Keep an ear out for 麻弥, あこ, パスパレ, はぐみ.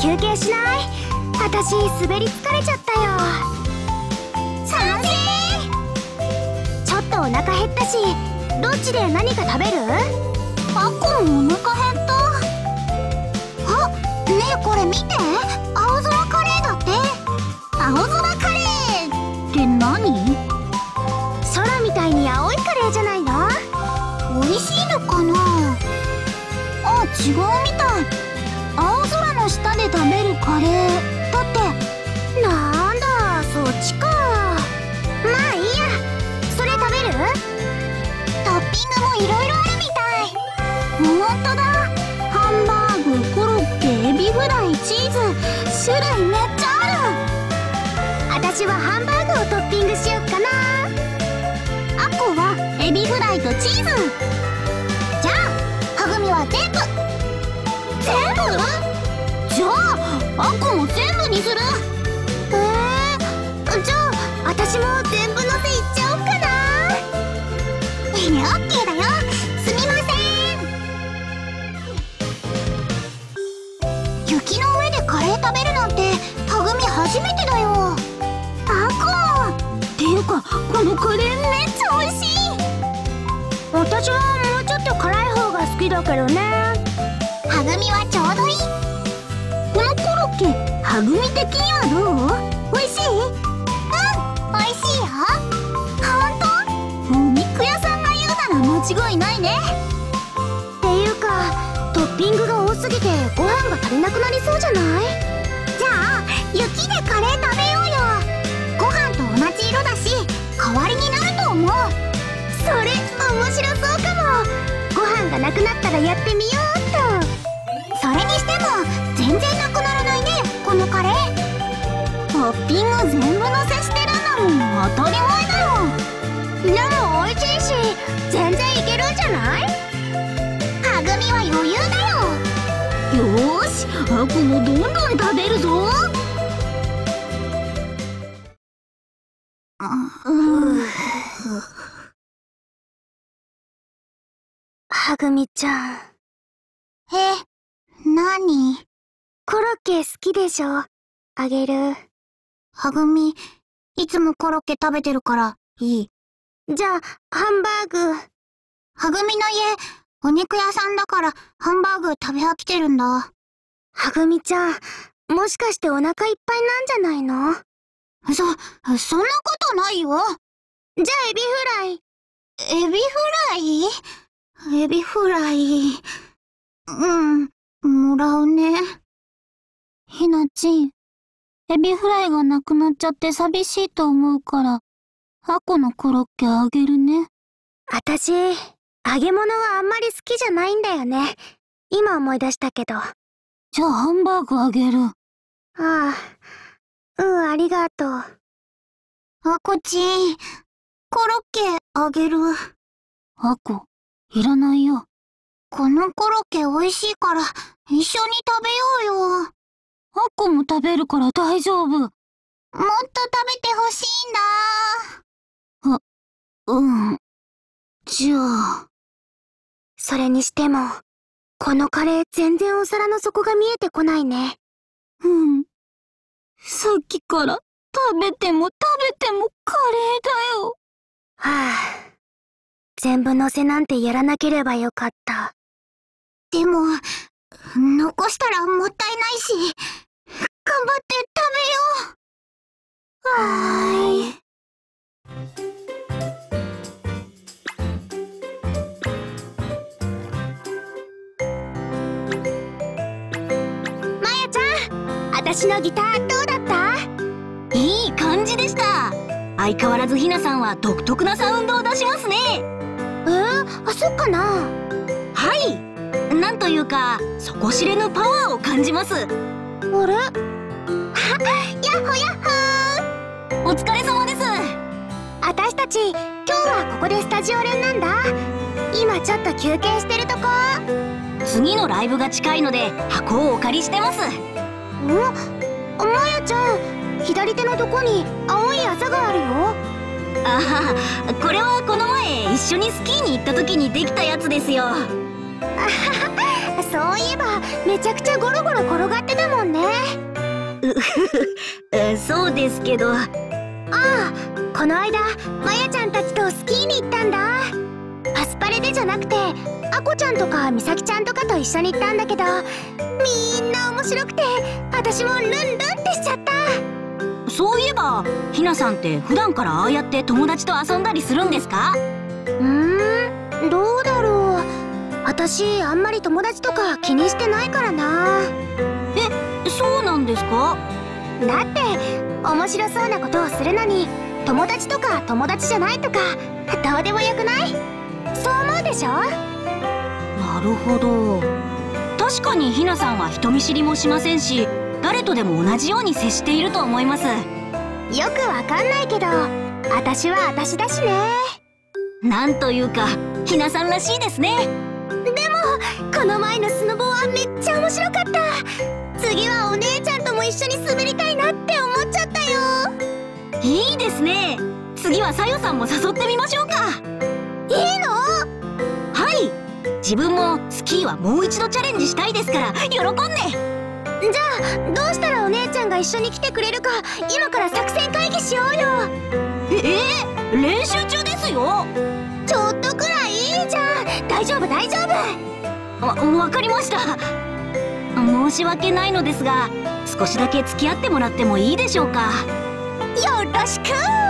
休憩しない？私滑り疲れちゃったよ。賛成。ちょっとお腹減ったし、どっちで何か食べる？あっこんお腹減った。あ、ねえこれ見て、青空カレーだって。青空カレーって何？空みたいに青いカレーじゃないの？美味しいのかな？あ、違うみたい。青空の下で食べるカレーだって。なんだ、そっちか。まあいいや。それ食べる？トッピングもいろいろあるみたい。ほんとだ。ハンバーグ、コロッケ、エビフライ、チーズ、種類めっちゃある。私はハンバーグをトッピングしよっかな。あっこはエビフライとチーズ。じゃあはぐみは全部。全部？じゃあ、あっこも全部にする。じゃあ、私も全部のせいっちゃおうかな。オッケーだよ。すみません。雪の上でカレー食べるなんて、はぐみ初めてだよ。あっこ。っていうか、このカレーめっちゃ美味しい。私はもうちょっと辛い方が好きだけどね。はぐみはちょうどいい。このコロッケ、はぐみ的にはどう？おいしい？うん、おいしいよ。ほんと？お肉屋さんが言うなら間違いないね。っていうか、トッピングが多すぎてご飯が足りなくなりそうじゃない？じゃあ、雪でカレー食べようよ。ご飯と同じ色だし、代わりになると思う。それ、面白そうかも。ご飯がなくなったらやってみようっと。それにしても全然なくならないね、このカレー。トッピング全部のせしてるんだもん。当たり前だよ。でも美味しいし、全然いけるんじゃない？はぐみは余裕だよ。よーし、あっこもどんどん食べるぞ。はぐみちゃん。え？なに？コロッケ好きでしょ？あげる。はぐみ、いつもコロッケ食べてるからいい。じゃあ、ハンバーグ。はぐみの家、お肉屋さんだからハンバーグ食べ飽きてるんだ。はぐみちゃん、もしかしてお腹いっぱいなんじゃないの？そんなことないよ。じゃあ、エビフライ。エビフライ。うん。もらうね。ひなちん、エビフライがなくなっちゃって寂しいと思うから、あこのコロッケあげるね。私、揚げ物はあんまり好きじゃないんだよね。今思い出したけど。じゃあハンバーグあげる。ああ、うん、ありがとう。あこちん、コロッケあげる。あこ、いらないよ。このコロッケ美味しいから一緒に食べようよ。あっこも食べるから大丈夫。もっと食べてほしいんだ。あ、うん。じゃあ。それにしても、このカレー全然お皿の底が見えてこないね。うん。さっきから食べてもカレーだよ。はあ。全部乗せなんてやらなければよかった。でも、残したらもったいないし、頑張って食べよう。はーい。まやちゃん、私のギターどうだった？いい感じでした。相変わらずひなさんは独特なサウンドを出しますね。あ、そっかな。はい。なんというか、底知れぬパワーを感じます。あれ？あ、やっほー。お疲れ様です。私たち、今日はここでスタジオ練なんだ。今ちょっと休憩してるとこ。次のライブが近いので、箱をお借りしてます。ん？まやちゃん。左手のとこに青い麻があるよ。ああ、これはこの前一緒にスキーに行った時にできたやつですよ。そういえばめちゃくちゃゴロゴロ転がってたもんね。そうですけど。ああ、この間まやちゃんたちとスキーに行ったんだ。アスパレでじゃなくてあこちゃんとかみさきちゃんとかと一緒に行ったんだけど、みんな面白くて私もルンルンってしちゃった。そういえばひなさんって普段からああやって友達と遊んだりするんですか？どうだろう。私あんまり友達とか気にしてないからな。え、そうなんですか？だって面白そうなことをするのに友達とか友達じゃないとかどうでもよくない？そう思うでしょ？なるほど。確かにひなさんは人見知りもしませんし、誰とでも同じように接していると思います。よくわかんないけど私は私だしね。なんというかひなさんらしいですね。でもこの前のスノボはめっちゃ面白かった。次はお姉ちゃんとも一緒に滑りたいなって思っちゃったよ。いいですね。次はさよさんも誘ってみましょうか。いいの？はい、自分もスキーはもう一度チャレンジしたいですから喜んで。じゃあどうしたらお姉ちゃんが一緒に来てくれるか今から作戦会議しようよ。練習中ですよ。ちょっとくらいいいじゃん。大丈夫大丈夫。わかりました。申し訳ないのですが少しだけ付き合ってもらってもいいでしょうか？よろしく。